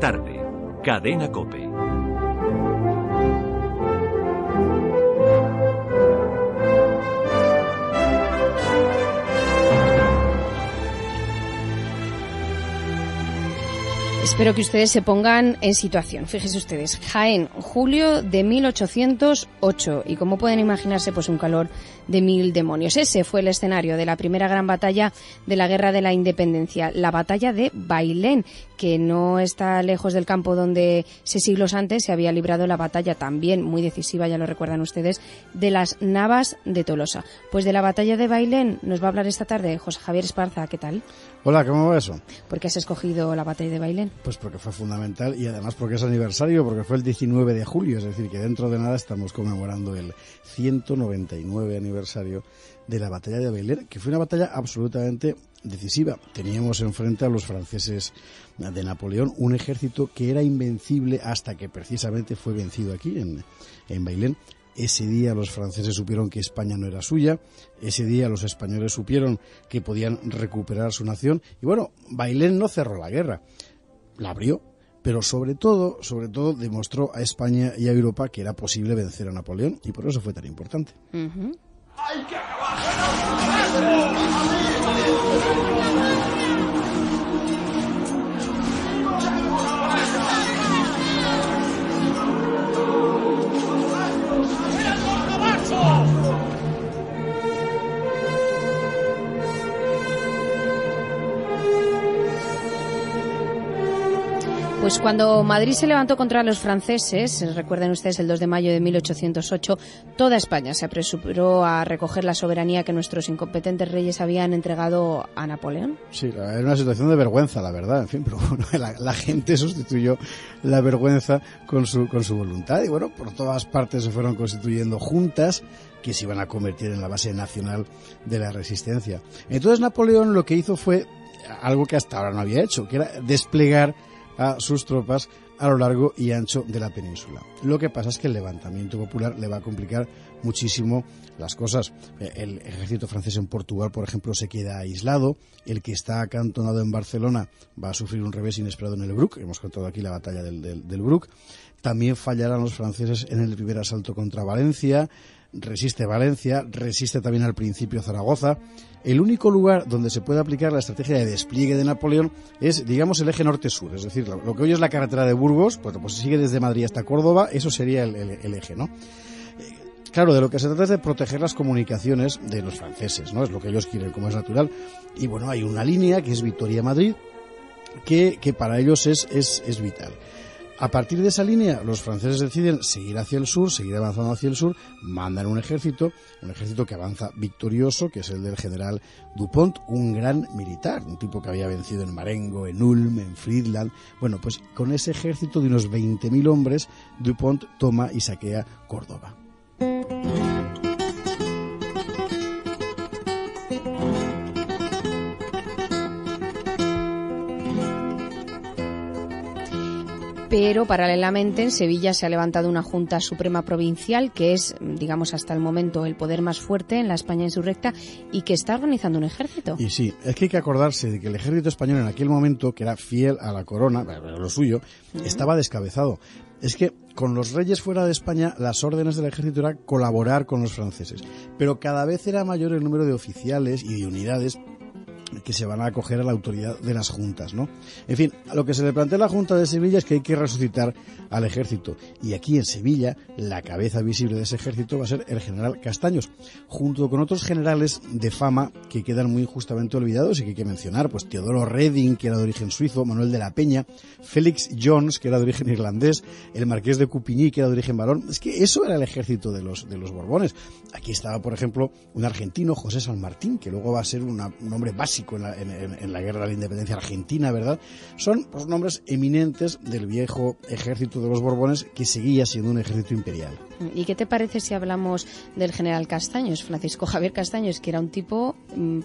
la tarde. Cadena COPE. Espero que ustedes se pongan en situación. Fíjese ustedes, Jaén, julio de 1808. Y como pueden imaginarse, pues un calor de mil demonios. Ese fue el escenario de la primera gran batalla de la Guerra de la Independencia, la batalla de Bailén, que no está lejos del campo donde 6 siglos antes se había librado la batalla también muy decisiva, ya lo recuerdan ustedes, de las Navas de Tolosa. Pues de la batalla de Bailén nos va a hablar esta tarde José Javier Esparza. ¿Qué tal? Hola, ¿cómo va eso? ¿Por qué has escogido la batalla de Bailén? Pues porque fue fundamental y además porque es aniversario, porque fue el 19 de julio, es decir, que dentro de nada estamos conmemorando el 199 aniversario de la batalla de Bailén, que fue una batalla absolutamente decisiva. Teníamos enfrente a los franceses de Napoleón, un ejército que era invencible hasta que precisamente fue vencido aquí en Bailén. Ese día los franceses supieron que España no era suya, ese día los españoles supieron que podían recuperar su nación y bueno, Bailén no cerró la guerra, la abrió, pero sobre todo demostró a España y a Europa que era posible vencer a Napoleón y por eso fue tan importante. Uh-huh. ¡Hay que acabar! Pues cuando Madrid se levantó contra los franceses, recuerden ustedes el 2 de mayo de 1808, toda España se apresuró a recoger la soberanía que nuestros incompetentes reyes habían entregado a Napoleón. Sí, era una situación de vergüenza, la verdad, en fin, pero bueno, la gente sustituyó la vergüenza con su voluntad y bueno, por todas partes se fueron constituyendo juntas que se iban a convertir en la base nacional de la resistencia. Entonces Napoleón lo que hizo fue algo que hasta ahora no había hecho, que era desplegar a sus tropas a lo largo y ancho de la península. Lo que pasa es que el levantamiento popular le va a complicar muchísimo las cosas. El ejército francés en Portugal, por ejemplo, se queda aislado. El que está acantonado en Barcelona va a sufrir un revés inesperado en el Bruc. Hemos contado aquí la batalla del Bruc. También fallarán los franceses en el primer asalto contra Valencia. Resiste Valencia, resiste también al principio Zaragoza. El único lugar donde se puede aplicar la estrategia de despliegue de Napoleón es, digamos, el eje norte-sur, es decir, lo que hoy es la carretera de Burgos, pues se sigue desde Madrid hasta Córdoba, eso sería el eje, ¿no? Claro, de lo que se trata es de proteger las comunicaciones de los franceses, ¿no? Es lo que ellos quieren, como es natural. Y bueno, hay una línea que es Vitoria-Madrid, que para ellos es vital. A partir de esa línea, los franceses deciden seguir hacia el sur, seguir avanzando hacia el sur, mandan un ejército que avanza victorioso, que es el del general Dupont, un gran militar, un tipo que había vencido en Marengo, en Ulm, en Friedland. Bueno, pues con ese ejército de unos 20.000 hombres, Dupont toma y saquea Córdoba. Pero paralelamente en Sevilla se ha levantado una Junta Suprema Provincial que es, digamos, hasta el momento el poder más fuerte en la España insurrecta y que está organizando un ejército. Y sí, es que hay que acordarse de que el ejército español en aquel momento, que era fiel a la corona, lo suyo, estaba descabezado. Es que con los reyes fuera de España las órdenes del ejército era colaborar con los franceses, pero cada vez era mayor el número de oficiales y de unidades que se van a acoger a la autoridad de las juntas, ¿no? En fin, lo que se le plantea a la Junta de Sevilla es que hay que resucitar al ejército. Y aquí en Sevilla, la cabeza visible de ese ejército va a ser el general Castaños, junto con otros generales de fama que quedan muy injustamente olvidados y que hay que mencionar, pues Teodoro Reding, que era de origen suizo, Manuel de la Peña, Félix Jones, que era de origen irlandés, el Marqués de Coupigny, que era de origen valón. Es que eso era el ejército de los Borbones. Aquí estaba, por ejemplo, un argentino, José San Martín, que luego va a ser un hombre básico en la Guerra de la Independencia Argentina, ¿verdad? Son pues, nombres eminentes del viejo ejército de los Borbones que seguía siendo un ejército imperial. ¿Y qué te parece si hablamos del general Castaños, Francisco Javier Castaños, que era un tipo,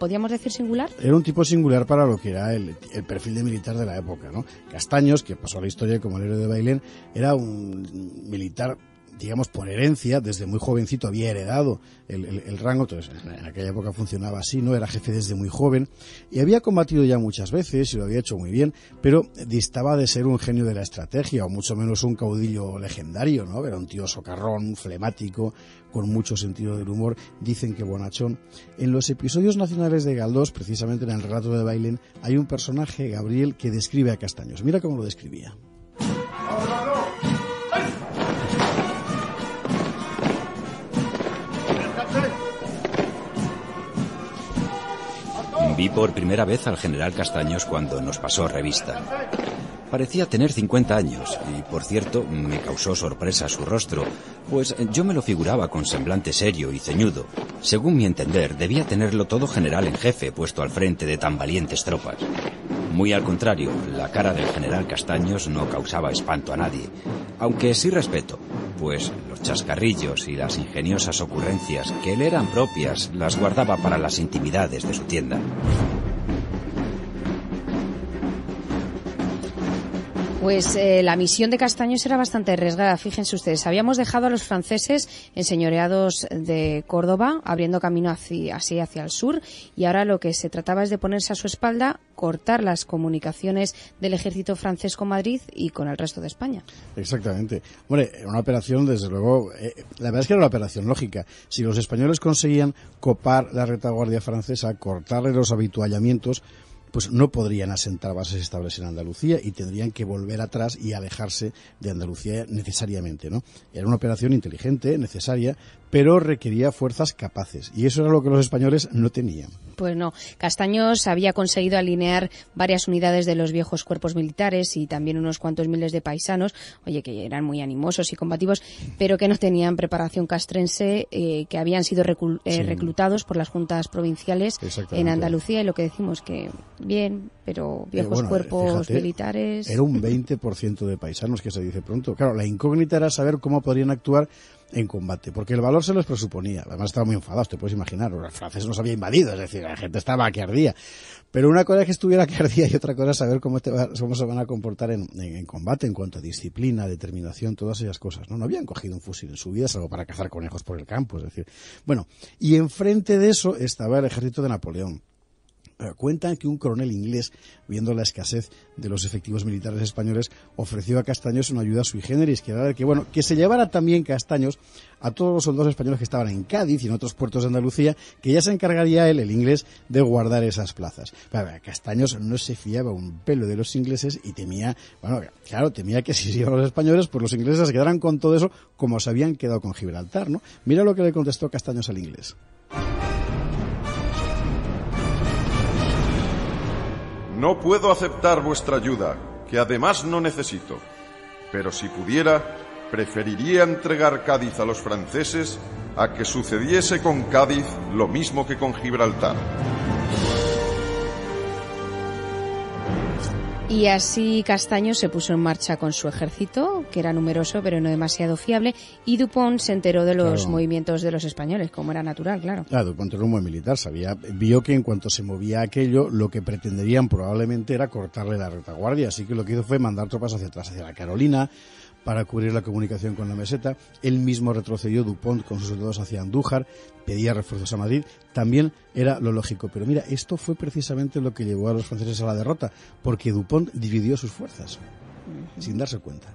podríamos decir, singular? Era un tipo singular para lo que era el perfil de militar de la época, ¿no? Castaños, que pasó a la historia como el héroe de Bailén, era un militar digamos, por herencia, desde muy jovencito había heredado el rango. Entonces, en aquella época funcionaba así, ¿no? Era jefe desde muy joven y había combatido ya muchas veces y lo había hecho muy bien, pero distaba de ser un genio de la estrategia o mucho menos un caudillo legendario, ¿no? Era un tío socarrón, flemático, con mucho sentido del humor, dicen que bonachón. En los episodios nacionales de Galdós, precisamente en el relato de Bailén, hay un personaje, Gabriel, que describe a Castaños. Mira cómo lo describía. Vi por primera vez al general Castaños cuando nos pasó revista. Parecía tener 50 años y, por cierto, me causó sorpresa su rostro, pues yo me lo figuraba con semblante serio y ceñudo. Según mi entender, debía tenerlo todo general en jefe puesto al frente de tan valientes tropas. Muy al contrario, la cara del general Castaños no causaba espanto a nadie, aunque sí respeto, pues los chascarrillos y las ingeniosas ocurrencias que le eran propias las guardaba para las intimidades de su tienda. Pues la misión de Castaños era bastante arriesgada, fíjense ustedes. Habíamos dejado a los franceses enseñoreados de Córdoba, abriendo camino hacia el sur, y ahora lo que se trataba es de ponerse a su espalda, cortar las comunicaciones del ejército francés con Madrid y con el resto de España. Exactamente. Bueno, una operación, desde luego, la verdad es que era una operación lógica. Si los españoles conseguían copar la retaguardia francesa, cortarle los avituallamientos, pues no podrían asentar bases estables en Andalucía y tendrían que volver atrás y alejarse de Andalucía necesariamente, ¿no? Era una operación inteligente, necesaria, pero requería fuerzas capaces, y eso era lo que los españoles no tenían. Pues no, Castaños había conseguido alinear varias unidades de los viejos cuerpos militares y también unos cuantos miles de paisanos, oye, que eran muy animosos y combativos, pero que no tenían preparación castrense, que habían sido reclutados por las juntas provinciales en Andalucía, y lo que decimos que bien, pero viejos cuerpos, fíjate, militares... Era un 20% de paisanos, que se dice pronto. Claro, la incógnita era saber cómo podrían actuar en combate, porque el valor se los presuponía. Además estaban muy enfadados, te puedes imaginar, los franceses nos habían invadido, es decir, la gente estaba que ardía. Pero una cosa es que estuviera que ardía y otra cosa es saber cómo se van a comportar en combate, en cuanto a disciplina, determinación, todas esas cosas, ¿no? No habían cogido un fusil en su vida, salvo para cazar conejos por el campo, es decir. Bueno, y enfrente de eso estaba el ejército de Napoleón. Cuentan que un coronel inglés, viendo la escasez de los efectivos militares españoles, ofreció a Castaños una ayuda sui generis, que era que, bueno, que se llevara también Castaños a todos los soldados españoles que estaban en Cádiz y en otros puertos de Andalucía, que ya se encargaría él, el inglés, de guardar esas plazas. Pero, a ver, Castaños no se fiaba un pelo de los ingleses y temía, bueno, claro, temía que si iban los españoles, pues los ingleses se quedaran con todo eso como se habían quedado con Gibraltar, ¿no? Mira lo que le contestó Castaños al inglés. No puedo aceptar vuestra ayuda, que además no necesito. Pero si pudiera, preferiría entregar Cádiz a los franceses a que sucediese con Cádiz lo mismo que con Gibraltar. Y así Castaños se puso en marcha con su ejército, que era numeroso pero no demasiado fiable, y Dupont se enteró de los movimientos de los españoles, como era natural, claro. Claro, Dupont era un buen militar, vio que en cuanto se movía aquello, lo que pretenderían probablemente era cortarle la retaguardia, así que lo que hizo fue mandar tropas hacia atrás, hacia la Carolina, para cubrir la comunicación con la meseta. Él mismo retrocedió, Dupont, con sus soldados hacia Andújar, pedía refuerzos a Madrid, también era lo lógico. Pero mira, esto fue precisamente lo que llevó a los franceses a la derrota, porque Dupont dividió sus fuerzas, sin darse cuenta.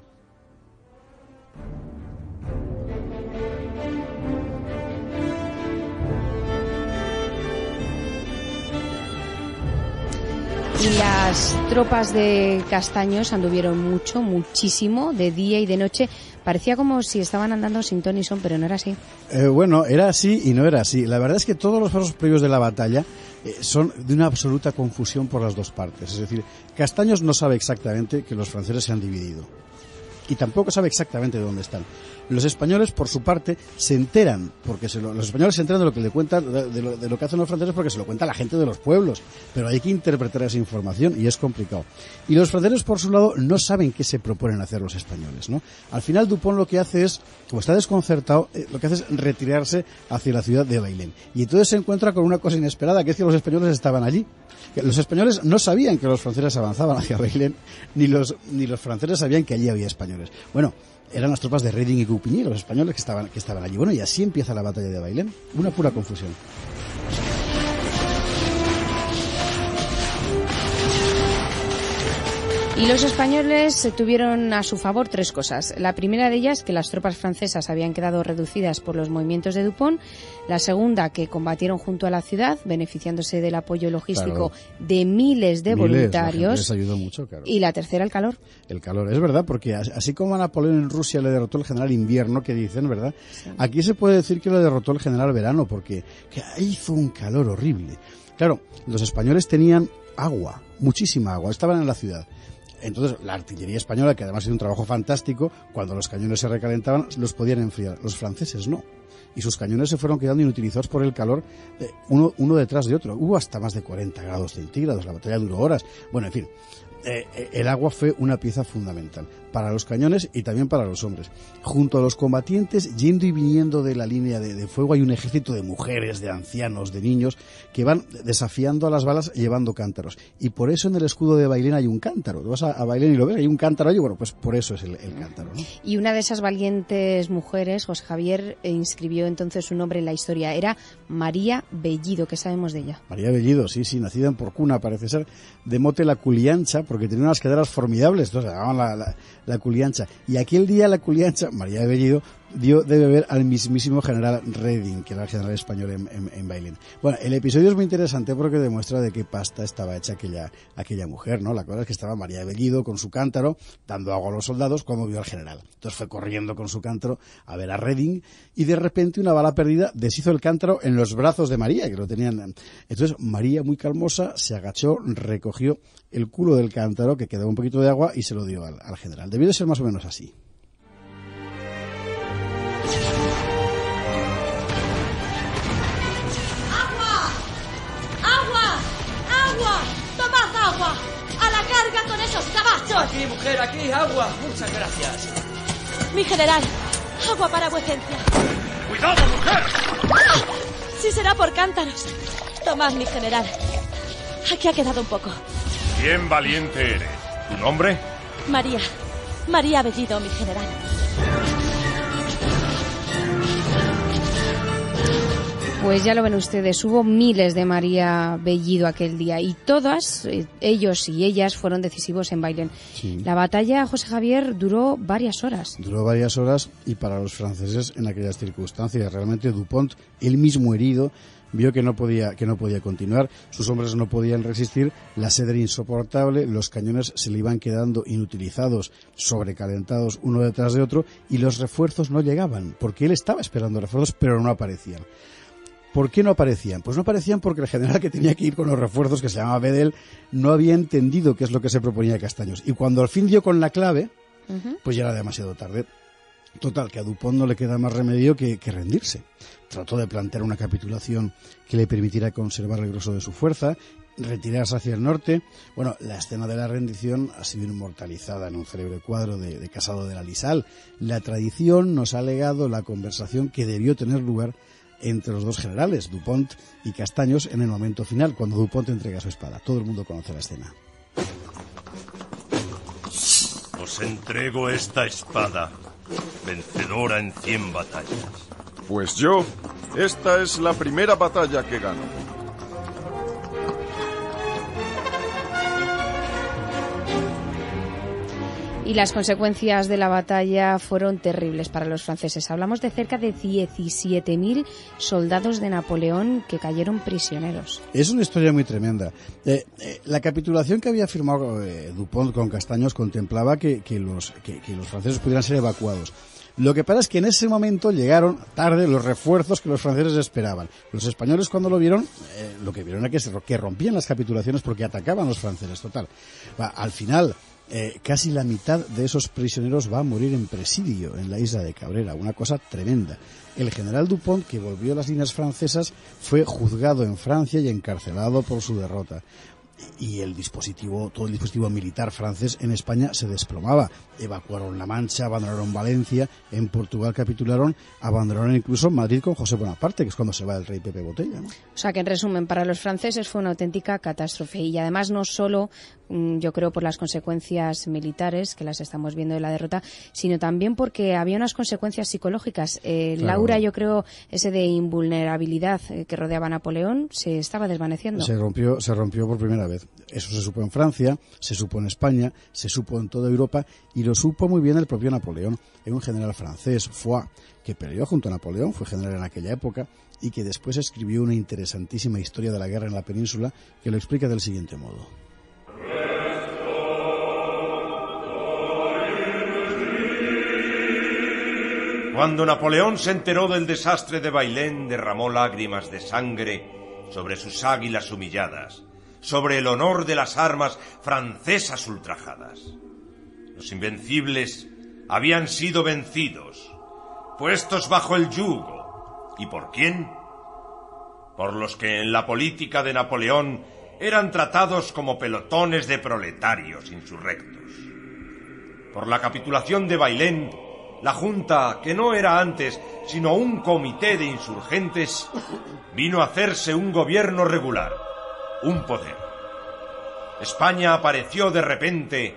Y las tropas de Castaños anduvieron muchísimo, de día y de noche. Parecía como si estaban andando sin ton ni son, pero no era así. Bueno, era así y no era así. La verdad es que todos los pasos previos de la batalla son de una absoluta confusión por las dos partes. Es decir, Castaños no sabe exactamente que los franceses se han dividido. Y tampoco sabe exactamente de dónde están. Los españoles, por su parte, se enteran, porque los españoles se enteran de lo que le cuentan, de lo que hacen los franceses, porque se lo cuenta la gente de los pueblos. Pero hay que interpretar esa información y es complicado. Y los franceses, por su lado, no saben qué se proponen hacer los españoles, ¿no? Al final, Dupont lo que hace es, como está desconcertado, lo que hace es retirarse hacia la ciudad de Bailén. Y entonces se encuentra con una cosa inesperada, que es que los españoles estaban allí. Los españoles no sabían que los franceses avanzaban hacia Bailén, ni los franceses sabían que allí había españoles. Bueno, eran las tropas de Reding y Coupigny, los españoles que estaban allí. Bueno, y así empieza la batalla de Bailén, una pura confusión. Y los españoles tuvieron a su favor tres cosas. La primera de ellas, que las tropas francesas habían quedado reducidas por los movimientos de Dupont. La segunda, que combatieron junto a la ciudad, beneficiándose del apoyo logístico de miles de voluntarios. Les ayudó mucho, claro. Y la tercera, el calor. El calor, es verdad, porque así como a Napoleón en Rusia le derrotó el general invierno, que dicen, ¿verdad? Sí. Aquí se puede decir que lo derrotó el general verano, porque hizo un calor horrible. Claro, los españoles tenían agua, muchísima agua, estaban en la ciudad. Entonces, la artillería española, que además hizo un trabajo fantástico, cuando los cañones se recalentaban, los podían enfriar. Los franceses no. Y sus cañones se fueron quedando inutilizados por el calor, uno detrás de otro. Hubo hasta más de 40 grados centígrados, la batalla duró horas. Bueno, en fin, el agua fue una pieza fundamental para los cañones y también para los hombres. Junto a los combatientes, yendo y viniendo de la línea de fuego, hay un ejército de mujeres, de ancianos, de niños, que van desafiando a las balas llevando cántaros. Y por eso en el escudo de Bailén hay un cántaro. Tú vas a Bailén y lo ves, hay un cántaro allí, bueno, pues por eso es el cántaro, ¿no? Y una de esas valientes mujeres, José Javier, inscribió entonces su nombre en la historia. Era María Bellido. ¿Qué sabemos de ella? María Bellido, sí, nacida en Porcuna, parece ser, de mote la Culiancha, porque tenía unas caderas formidables, entonces llamaban la Culiancha. Y aquel día la Culiancha, María Bellido, dio de beber al mismísimo general Reding, que era el general español en Bailén. Bueno, el episodio es muy interesante porque demuestra de qué pasta estaba hecha aquella mujer, ¿no? La cosa es que estaba María Bellido con su cántaro, dando agua a los soldados, como vio al general. Entonces fue corriendo con su cántaro a ver a Reding, y de repente una bala perdida deshizo el cántaro en los brazos de María, que lo tenían. Entonces María, muy calmosa, se agachó, recogió el culo del cántaro, que quedaba un poquito de agua, y se lo dio al general. Debió de ser más o menos así. Aquí, mujer, aquí, agua. Muchas gracias. Mi general, agua para vuecencia. ¡Cuidado, mujer! ¡Ah! Sí será por cántaros. Tomad, mi general. Aquí ha quedado un poco. Bien valiente eres. ¿Tu nombre? María. María Bellido, mi general. Pues ya lo ven ustedes, hubo miles de María Bellido aquel día y todas, ellos y ellas, fueron decisivos en Bailén. Sí. La batalla, José Javier, duró varias horas. Duró varias horas y para los franceses en aquellas circunstancias. Realmente Dupont, él mismo herido, vio que no podía continuar, sus hombres no podían resistir, la sed era insoportable, los cañones se le iban quedando inutilizados, sobrecalentados uno detrás de otro, y los refuerzos no llegaban, porque él estaba esperando refuerzos, pero no aparecían. ¿Por qué no aparecían? Pues no aparecían porque el general que tenía que ir con los refuerzos, que se llamaba Vedel, no había entendido qué es lo que se proponía Castaños. Y cuando al fin dio con la clave, pues ya era demasiado tarde. Total, que a Dupont no le queda más remedio que rendirse. Trató de plantear una capitulación que le permitiera conservar el grueso de su fuerza, retirarse hacia el norte. Bueno, la escena de la rendición ha sido inmortalizada en un célebre cuadro de Casado del Alisal. La tradición nos ha legado la conversación que debió tener lugar entre los dos generales, Dupont y Castaños, en el momento final, cuando Dupont entrega su espada. Todo el mundo conoce la escena. Os entrego esta espada, vencedora en 100 batallas. Pues yo, esta es la primera batalla que gano. Y las consecuencias de la batalla fueron terribles para los franceses. Hablamos de cerca de 17.000 soldados de Napoleón que cayeron prisioneros. Es una historia muy tremenda. La capitulación que había firmado Dupont con Castaños contemplaba que los franceses pudieran ser evacuados. Lo que pasa es que en ese momento llegaron tarde los refuerzos que los franceses esperaban. Los españoles, cuando lo vieron, lo que vieron era que rompían las capitulaciones porque atacaban los franceses. Total, al final, casi la mitad de esos prisioneros va a morir en presidio en la isla de Cabrera, una cosa tremenda. El general Dupont, que volvió a las líneas francesas, fue juzgado en Francia y encarcelado por su derrota. Y todo el dispositivo militar francés en España se desplomaba. Evacuaron La Mancha, abandonaron Valencia, en Portugal capitularon, abandonaron incluso Madrid con José Bonaparte, que es cuando se va el rey Pepe Botella, ¿no? O sea que, en resumen, para los franceses fue una auténtica catástrofe. Y además no solo yo creo por las consecuencias militares que las estamos viendo de la derrota, sino también porque había unas consecuencias psicológicas. Claro. Laura, yo creo, ese de invulnerabilidad que rodeaba a Napoleón se estaba desvaneciendo. Se rompió por primera vez. Eso se supo en Francia, se supo en España, se supo en toda Europa y lo supo muy bien el propio Napoleón. Era un general francés, Foix, que peleó junto a Napoleón, fue general en aquella época y que después escribió una interesantísima historia de la guerra en la península que lo explica del siguiente modo. Cuando Napoleón se enteró del desastre de Bailén, derramó lágrimas de sangre sobre sus águilas humilladas, sobre el honor de las armas francesas ultrajadas. Los invencibles habían sido vencidos, puestos bajo el yugo. ¿Y por quién? Por los que en la política de Napoleón eran tratados como pelotones de proletarios insurrectos. Por la capitulación de Bailén, la Junta, que no era antes sino un comité de insurgentes, vino a hacerse un gobierno regular, un poder. España apareció de repente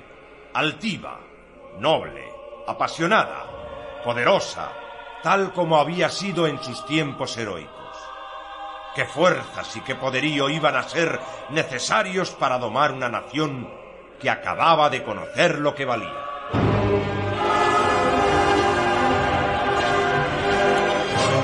altiva, noble, apasionada, poderosa, tal como había sido en sus tiempos heroicos. Qué fuerzas y qué poderío iban a ser necesarios para domar una nación que acababa de conocer lo que valía.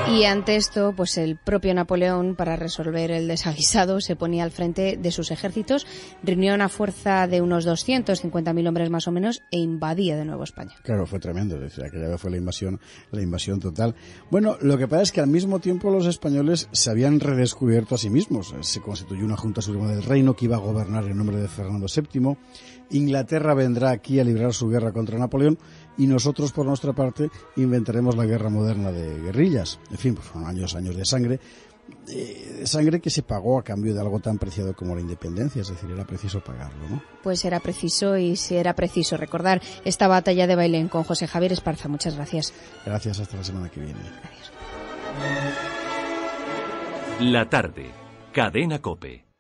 Y ante esto, pues el propio Napoleón, para resolver el desaguisado, se ponía al frente de sus ejércitos, reunió una fuerza de unos 250.000 hombres más o menos e invadía de nuevo España. Claro, fue tremendo, es decir, aquella fue la invasión total. Bueno, lo que pasa es que al mismo tiempo los españoles se habían redescubierto a sí mismos. Se constituyó una Junta Suprema del Reino que iba a gobernar en nombre de Fernando VII. Inglaterra vendrá aquí a librar su guerra contra Napoleón y nosotros, por nuestra parte, inventaremos la guerra moderna de guerrillas. En fin, pues fueron años de sangre. Sangre que se pagó a cambio de algo tan preciado como la independencia, es decir, era preciso pagarlo, ¿no? Pues era preciso, y si era preciso recordar esta batalla de Bailén con José Javier Esparza. Muchas gracias. Gracias, hasta la semana que viene. Gracias. La tarde, Cadena COPE.